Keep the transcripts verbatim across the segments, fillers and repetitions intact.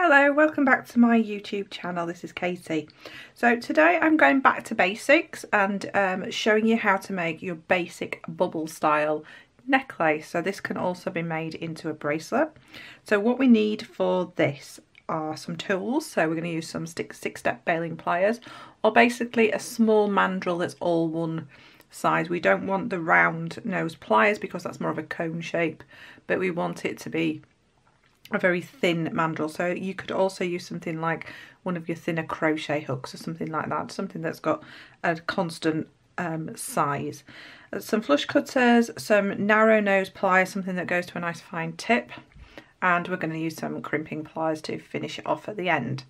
Hello, welcome back to my YouTube channel. This is Katie. So today I'm going back to basics and um, showing you how to make your basic bubble style necklace. So this can also be made into a bracelet. So what we need for this are some tools. So we're going to use some six-step baling pliers, or basically a small mandrel that's all one size. We don't want the round nose pliers because that's more of a cone shape, but we want it to be a very thin mandrel. So you could also use something like one of your thinner crochet hooks or something like that, something that's got a constant um, size. Some flush cutters, some narrow nose pliers, something that goes to a nice fine tip, and we're going to use some crimping pliers to finish it off at the end.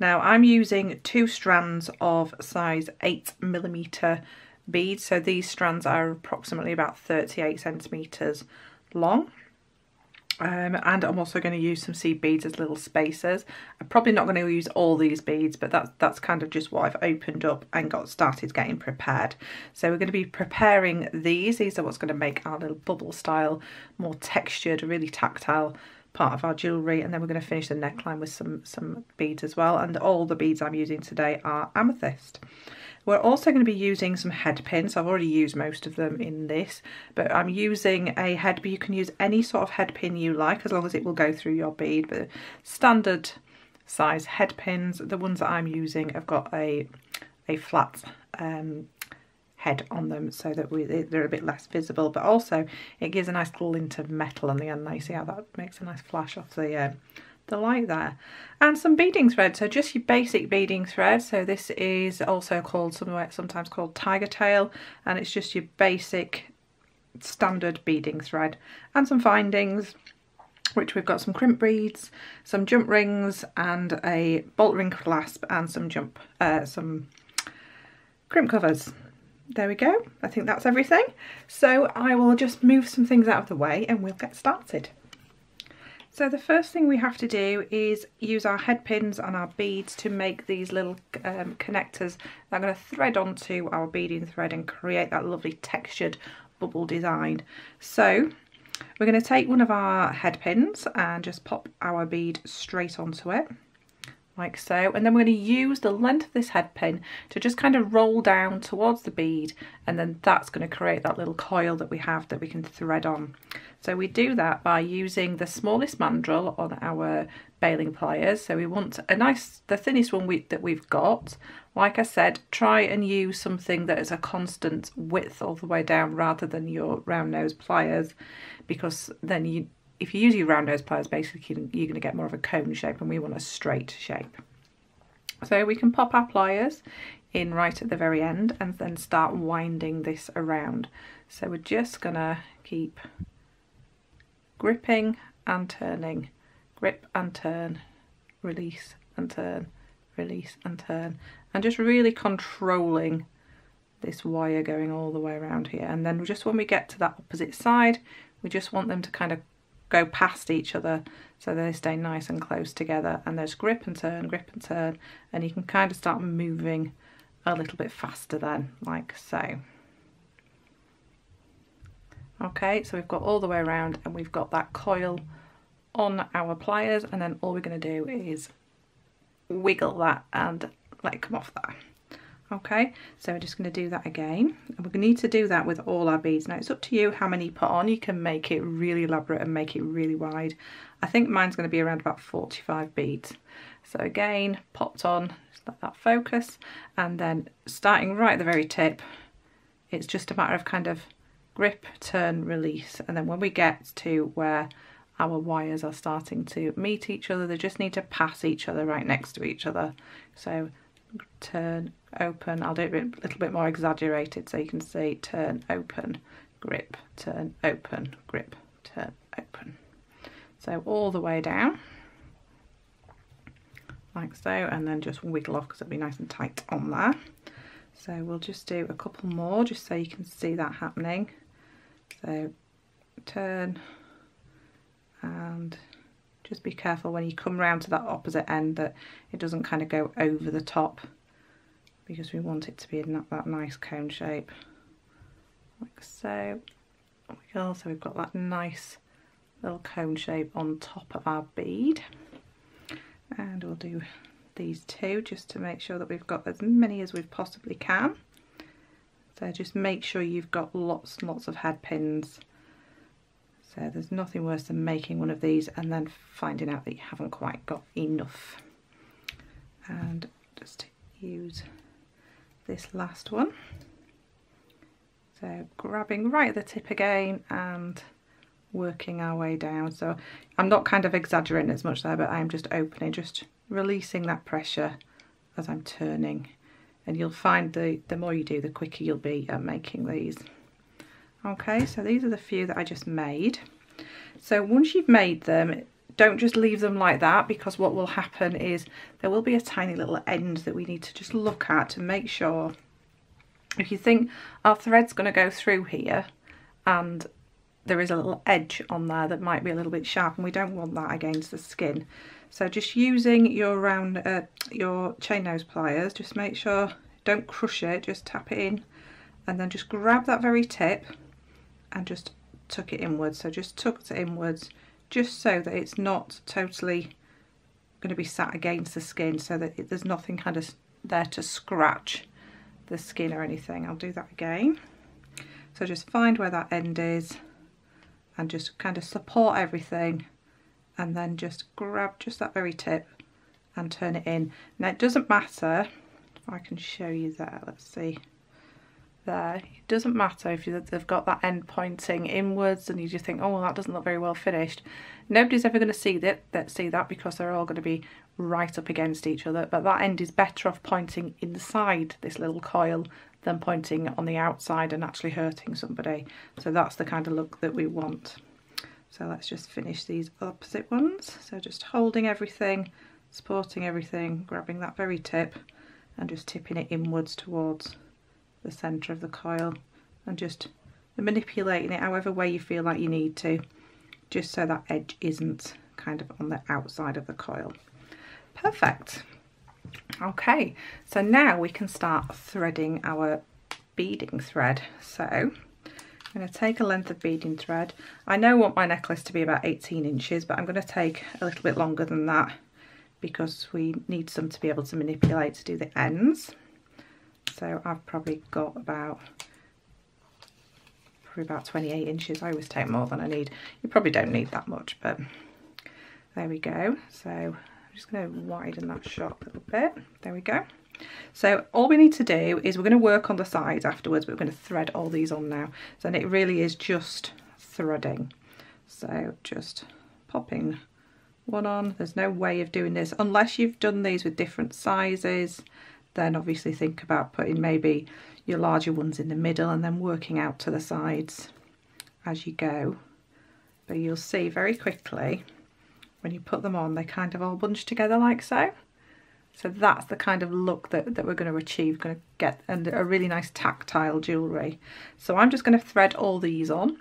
Now I'm using two strands of size eight millimeter beads, so these strands are approximately about thirty-eight centimeters long. Um, and I'm also going to use some seed beads as little spacers. I'm probably not going to use all these beads, but that's, that's kind of just what I've opened up and got started getting prepared. So we're going to be preparing these. These are what's going to make our little bubble style, more textured, really tactile part of our jewellery. And then we're going to finish the neckline with some, some beads as well. And all the beads I'm using today are amethyst. We're also going to be using some head pins. I've already used most of them in this, but I'm using a head, but you can use any sort of head pin you like as long as it will go through your bead. But standard size head pins, the ones that I'm using have got a, a flat um, head on them so that we, they're a bit less visible, but also it gives a nice glint of metal on the end. You see how that makes a nice flash off the uh, the light there. And some beading thread, so just your basic beading thread. So this is also called somewhere sometimes called tiger tail, and it's just your basic standard beading thread. And some findings, which we've got some crimp beads, some jump rings, and a bolt ring clasp, and some jump uh, some crimp covers. There we go. I think that's everything, so I will just move some things out of the way and we'll get started. So the first thing we have to do is use our head pins and our beads to make these little um, connectors that are going to thread onto our beading thread and create that lovely textured bubble design. So we're going to take one of our head pins and just pop our bead straight onto it, like so. And then we're going to use the length of this head pin to just kind of roll down towards the bead, and then that's going to create that little coil that we have that we can thread on. So we do that by using the smallest mandrel on our baling pliers. So we want a nice, the thinnest one we, that we've got. Like I said, try and use something that is a constant width all the way down rather than your round nose pliers, because then you, if you use your round nose pliers, basically you're going to get more of a cone shape, and we want a straight shape. So we can pop our pliers in right at the very end and then start winding this around. So we're just going to keep gripping and turning, grip and turn, release and turn, release and turn, and just really controlling this wire going all the way around here. And then just when we get to that opposite side, we just want them to kind of go past each other so they stay nice and close together. And there's grip and turn, grip and turn, and you can kind of start moving a little bit faster then, like so. Okay, so we've got all the way around and we've got that coil on our pliers, and then all we're going to do is wiggle that and let it come off there. Okay, so we're just going to do that again, and we're going to need to do that with all our beads. Now it's up to you how many you put on. You can make it really elaborate and make it really wide. I think mine's going to be around about forty-five beads. So again, popped on, just let that focus, and then starting right at the very tip, it's just a matter of kind of grip, turn, release, and then when we get to where our wires are starting to meet each other, they just need to pass each other right next to each other. So turn, open. I'll do it a little bit more exaggerated so you can see. Turn, open, grip, turn, open, grip, turn, open. So all the way down, like so, and then just wiggle off because it'll be nice and tight on there. So we'll just do a couple more just so you can see that happening. So turn, and just be careful when you come round to that opposite end that it doesn't kind of go over the top, because we want it to be in that, that nice cone shape, like so. There we go. So we've got that nice little cone shape on top of our bead. and we'll do these two just to make sure that we've got as many as we possibly can. So just make sure you've got lots and lots of head pins. So there's nothing worse than making one of these and then finding out that you haven't quite got enough. And just use this last one. So grabbing right at the tip again and working our way down. So I'm not kind of exaggerating as much there, but I'm just opening, just releasing that pressure as I'm turning. And you'll find the, the more you do, the quicker you'll be at making these. Okay, so these are the few that I just made. So once you've made them, don't just leave them like that, because what will happen is there will be a tiny little end that we need to just look at to make sure. If you think our thread's going to go through here and there is a little edge on there that might be a little bit sharp, and we don't want that against the skin. So just using your round, uh, your chain nose pliers, just make sure, don't crush it, just tap it in, and then just grab that very tip and just tuck it inwards. So just tuck it inwards, just so that it's not totally going to be sat against the skin, so that it, there's nothing kind of there to scratch the skin or anything. I'll do that again. So just find where that end is and just kind of support everything, and then just grab just that very tip and turn it in. Now it doesn't matter if I can show you there, let's see there, it doesn't matter if you, they've got that end pointing inwards and you just think, oh well, that doesn't look very well finished. Nobody's ever going to see that, that see that, because they're all going to be right up against each other, but that end is better off pointing inside this little coil than pointing on the outside and actually hurting somebody. So that's the kind of look that we want. So let's just finish these opposite ones. So just holding everything, supporting everything, grabbing that very tip and just tipping it inwards towards the centre of the coil, and just manipulating it however way you feel like you need to, just so that edge isn't kind of on the outside of the coil. Perfect. Okay, so now we can start threading our beading thread. So I'm going to take a length of beading thread. I now want my necklace to be about eighteen inches, but I'm going to take a little bit longer than that because we need some to be able to manipulate to do the ends. So I've probably got about probably about twenty-eight inches. I always take more than I need. You probably don't need that much, but there we go. So I'm just going to widen that shot a little bit. There we go. So all we need to do is we're going to work on the sides afterwards, but we're going to thread all these on now. So then it really is just threading. So just popping one on. There's no way of doing this unless you've done these with different sizes. Then obviously think about putting maybe your larger ones in the middle and then working out to the sides as you go. But you'll see very quickly when you put them on, they kind of all bunch together like so. So that's the kind of look that, that we're going to achieve, going to get, and a really nice tactile jewellery. So I'm just going to thread all these on,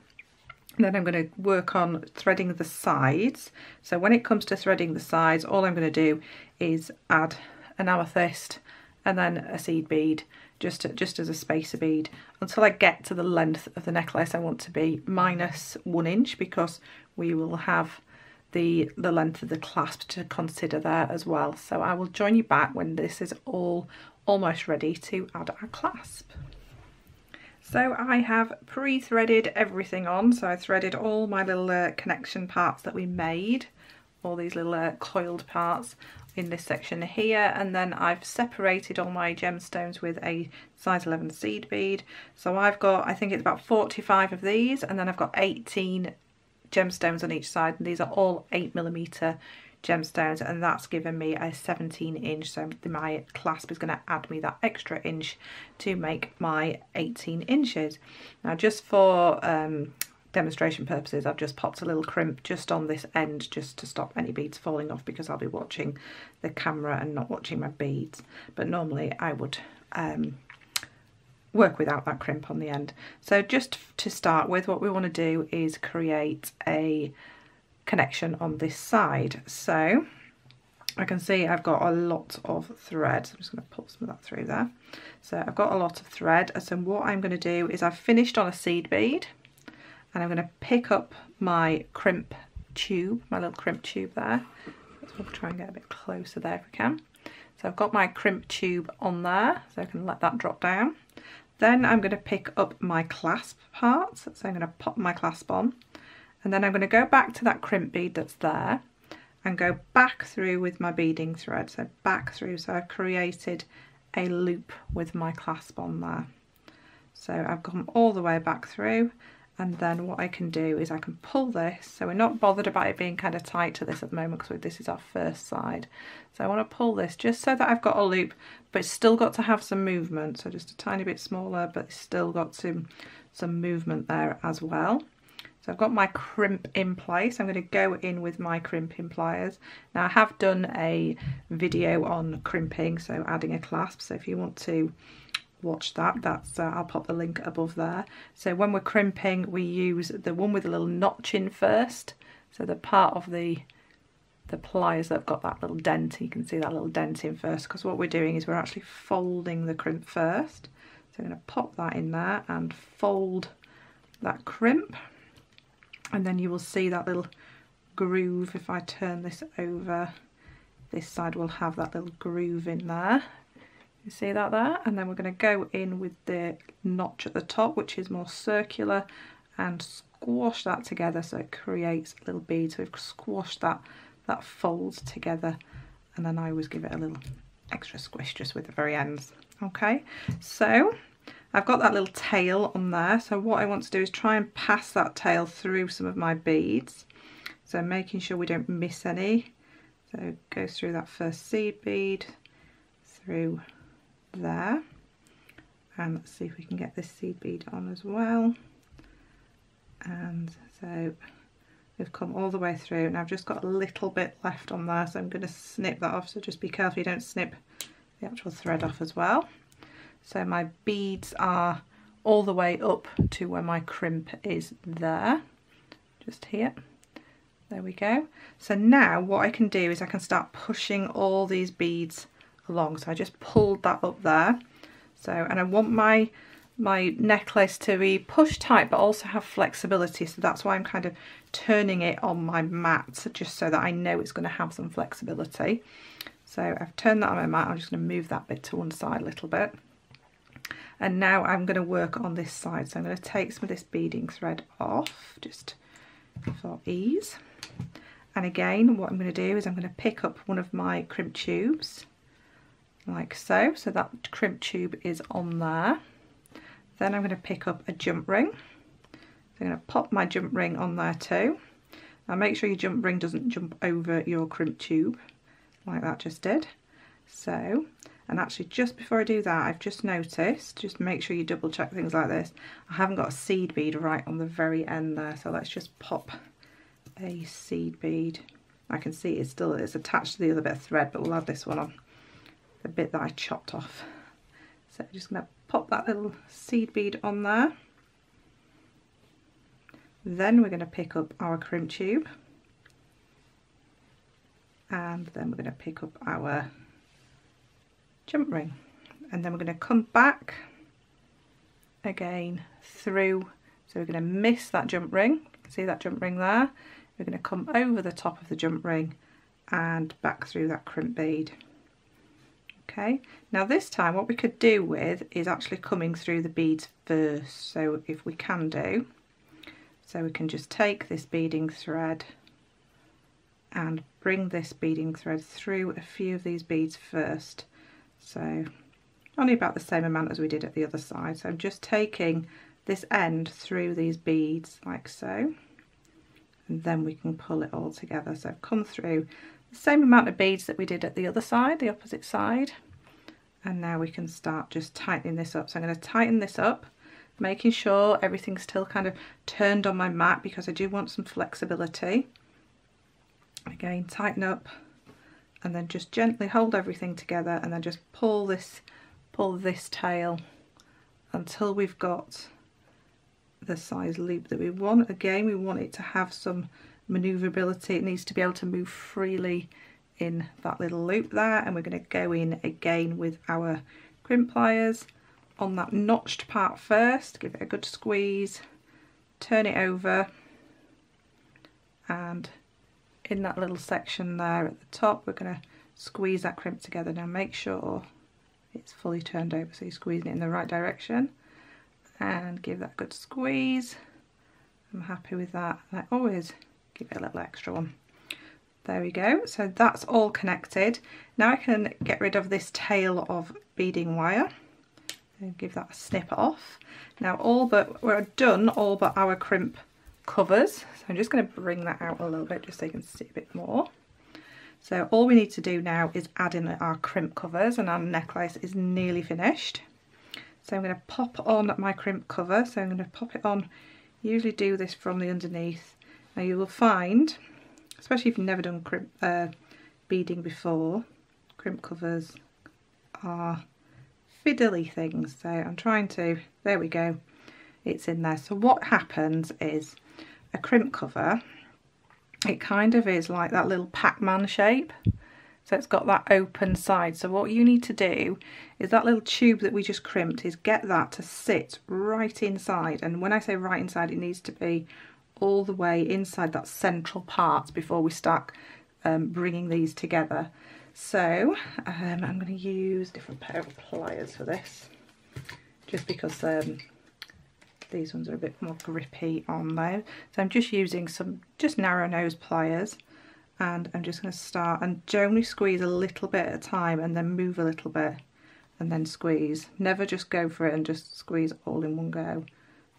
and then I'm going to work on threading the sides. So when it comes to threading the sides, all I'm going to do is add an amethyst and then a seed bead, just, to, just as a spacer bead, until I get to the length of the necklace. I want to be minus one inch because we will have the, the length of the clasp to consider there as well. So I will join you back when this is all almost ready to add our clasp. So I have pre-threaded everything on. So I threaded all my little uh, connection parts that we made, all these little uh, coiled parts in this section here, and then I've separated all my gemstones with a size eleven seed bead. So I've got, I think it's about forty-five of these, and then I've got eighteen gemstones on each side, and these are all eight millimeter gemstones, and that's given me a seventeen inch. So my clasp is going to add me that extra inch to make my eighteen inches. Now just for um demonstration purposes, I've just popped a little crimp just on this end, just to stop any beads falling off, because I'll be watching the camera and not watching my beads. But normally I would um, work without that crimp on the end. So just to start with, what we want to do is create a connection on this side. So I can see I've got a lot of thread. I'm just going to pull some of that through there. So I've got a lot of thread, and so what I'm going to do is I've finished on a seed bead, and I'm going to pick up my crimp tube, my little crimp tube there. So we'll try and get a bit closer there if we can. So I've got my crimp tube on there, so I can let that drop down. Then I'm going to pick up my clasp part, so I'm going to pop my clasp on, and then I'm going to go back to that crimp bead that's there and go back through with my beading thread, so back through, so I've created a loop with my clasp on there. So I've gone all the way back through, and then what I can do is I can pull this, so we're not bothered about it being kind of tight to this at the moment because this is our first side. So I want to pull this just so that I've got a loop, but it's still got to have some movement, so just a tiny bit smaller, but it's still got some, some movement there as well. So I've got my crimp in place. I'm going to go in with my crimping pliers. Now I have done a video on crimping, so adding a clasp, so if you want to watch that, that's uh, I'll pop the link above there. So when we're crimping, we use the one with a little notch in first, so the part of the the pliers that have got that little dent, you can see that little dent in first, because what we're doing is we're actually folding the crimp first. So I'm going to pop that in there and fold that crimp, and then you will see that little groove. If I turn this over, this side will have that little groove in there. You see that there? And then we're going to go in with the notch at the top, which is more circular, and squash that together so it creates a little bead. So we've squashed that, that folds together, and then I always give it a little extra squish just with the very ends. Okay, so I've got that little tail on there, so what I want to do is try and pass that tail through some of my beads, so making sure we don't miss any. So it goes through that first seed bead, through there, and let's see if we can get this seed bead on as well. And so we've come all the way through, and I've just got a little bit left on there, so I'm going to snip that off, so just be careful you don't snip the actual thread off as well. So my beads are all the way up to where my crimp is there, just here. There we go. So now what I can do is I can start pushing all these beads along. So I just pulled that up there. So, and I want my my necklace to be push tight but also have flexibility, so that's why I'm kind of turning it on my mat, just so that I know it's going to have some flexibility. So I've turned that on my mat. I'm just going to move that bit to one side a little bit, and now I'm going to work on this side. So I'm going to take some of this beading thread off just for ease, and again what I'm going to do is I'm going to pick up one of my crimp tubes like so, so that crimp tube is on there. Then I'm going to pick up a jump ring, so I'm going to pop my jump ring on there too. Now make sure your jump ring doesn't jump over your crimp tube like that just did. So, and actually just before I do that, I've just noticed, just make sure you double check things like this, I haven't got a seed bead right on the very end there, so let's just pop a seed bead. I can see it's still, it's attached to the other bit of thread, but we'll add this one on, the bit that I chopped off. So I'm just going to pop that little seed bead on there. Then we're going to pick up our crimp tube, and then we're going to pick up our jump ring, and then we're going to come back again through. So we're going to miss that jump ring, see that jump ring there, we're going to come over the top of the jump ring and back through that crimp bead. Okay, now this time what we could do with is actually coming through the beads first, so if we can do, so we can just take this beading thread and bring this beading thread through a few of these beads first, so only about the same amount as we did at the other side. So I'm just taking this end through these beads like so, and then we can pull it all together. So I've come through the same amount of beads that we did at the other side, the opposite side, and now we can start just tightening this up. So I'm going to tighten this up, making sure everything's still kind of turned on my mat because I do want some flexibility. Again, tighten up and then just gently hold everything together, and then just pull this pull this tail until we've got the size loop that we want. Again, we want it to have some maneuverability, it needs to be able to move freely in that little loop there. And we're going to go in again with our crimp pliers on that notched part first, give it a good squeeze, turn it over, and in that little section there at the top. We're going to squeeze that crimp together. Now make sure it's fully turned over, so you're squeezing it in the right direction, and give that a good squeeze. I'm happy with that. I always give it a little extra one. There we go, so that's all connected. Now I can get rid of this tail of beading wire and give that a snip off. Now all but we're done, all but our crimp covers. So I'm just going to bring that out a little bit just so you can see a bit more. So all we need to do now is add in our crimp covers, and our necklace is nearly finished. So I'm going to pop on my crimp cover. So I'm going to pop it on, usually do this from the underneath. Now you will find, especially if you've never done crimp uh, beading before, crimp covers are fiddly things. So I'm trying to, there we go, it's in there. So what happens is a crimp cover, it kind of is like that little Pac-Man shape. So it's got that open side. So what you need to do is that little tube that we just crimped is get that to sit right inside. And when I say right inside, it needs to be all the way inside that central part before we start um, bringing these together. So um, I'm going to use a different pair of pliers for this, just because um, these ones are a bit more grippy on there. So I'm just using some just narrow nose pliers, and I'm just going to start and only squeeze a little bit at a time, and then move a little bit and then squeeze. Never just go for it and just squeeze all in one go.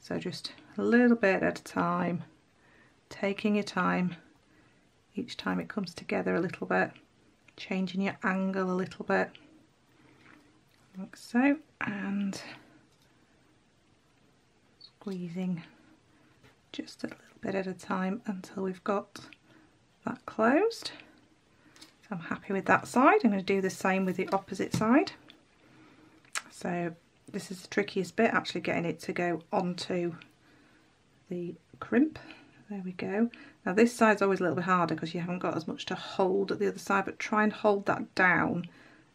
So just a little bit at a time, taking your time each time it comes together a little bit, changing your angle a little bit, like so, and squeezing just a little bit at a time until we've got that closed. So I'm happy with that side. I'm going to do the same with the opposite side. So this is the trickiest bit, actually getting it to go onto the crimp. There we go. Now this side's always a little bit harder because you haven't got as much to hold at the other side, but try and hold that down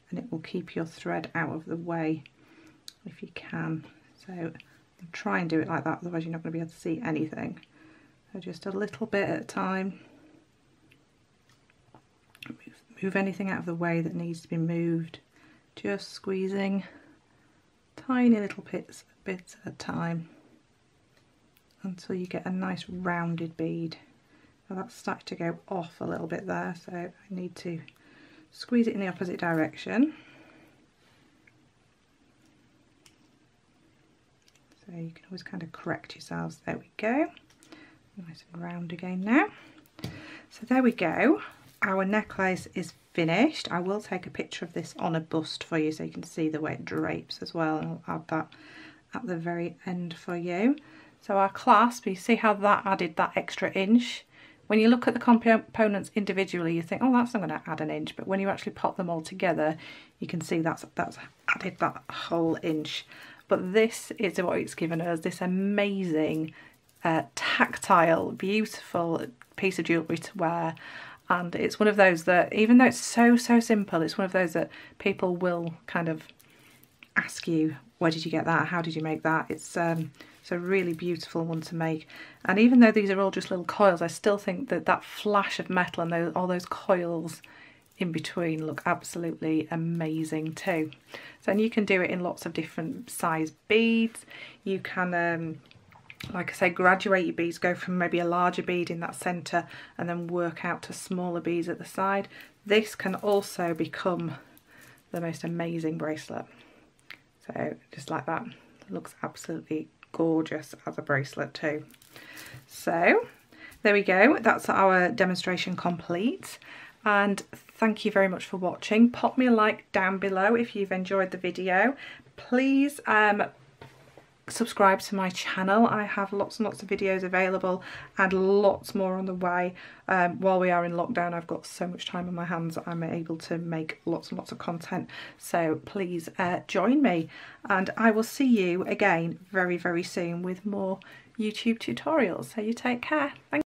and it will keep your thread out of the way if you can. So try and do it like that, otherwise you're not going to be able to see anything. So just a little bit at a time, move, move anything out of the way that needs to be moved, just squeezing tiny little bits, bits at a time, until you get a nice rounded bead. Now that's started to go off a little bit there, so I need to squeeze it in the opposite direction. So you can always kind of correct yourselves. There we go, nice and round again now. So there we go, our necklace is finished. I will take a picture of this on a bust for you so you can see the way it drapes as well, and I'll add that at the very end for you. So our clasp, you see how that added that extra inch. When you look at the components individually, you think, oh, that's not going to add an inch. But when you actually pop them all together, you can see that's, that's added that whole inch. But this is what it's given us, this amazing, uh, tactile, beautiful piece of jewellery to wear. And it's one of those that, even though it's so, so simple, it's one of those that people will kind of ask you, where did you get that? How did you make that? It's um, it's a really beautiful one to make. And even though these are all just little coils, I still think that that flash of metal and those, all those coils in between look absolutely amazing too. So, and you can do it in lots of different size beads. You can, um, like I say, graduate your beads, go from maybe a larger bead in that centre and then work out to smaller beads at the side. This can also become the most amazing bracelet. So just like that, it looks absolutely gorgeous as a bracelet too. So there we go, that's our demonstration complete, and thank you very much for watching. Pop me a like down below if you've enjoyed the video. Please um, subscribe to my channel. I have lots and lots of videos available and lots more on the way. Um, while we are in lockdown, I've got so much time on my hands that I'm able to make lots and lots of content, so please uh, join me, and I will see you again very very soon with more YouTube tutorials. So you take care. Thank